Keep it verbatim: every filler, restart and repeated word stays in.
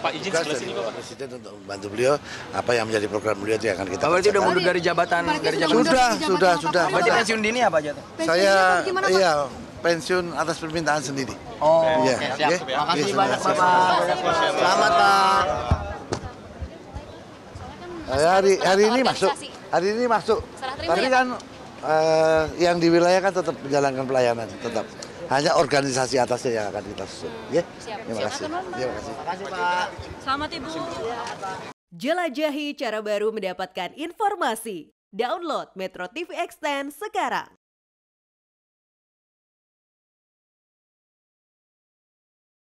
Pak, izin sebelah sini Pak. Presiden untuk membantu beliau apa yang menjadi program beliau itu akan kita. Kalau itu sudah mundur dari jabatan, dari jabatan. Sudah, sudah, sudah. Berarti pensiun dini apa jatuh? Saya iya pensiun atas permintaan sendiri. Oh, iya. Terima kasih banyak Bapak. Selamat Pak. Hari hari ini masuk. Hari ini masuk. Tapi kan yang di wilayah kan tetap menjalankan pelayanan tetap. Hanya organisasi atasnya yang akan kita susun. Ya, terima kasih. Terima kasih. Terima kasih Pak. Selamat Ibu. Jelajahi cara baru mendapatkan informasi. Download Metro T V Extend sekarang.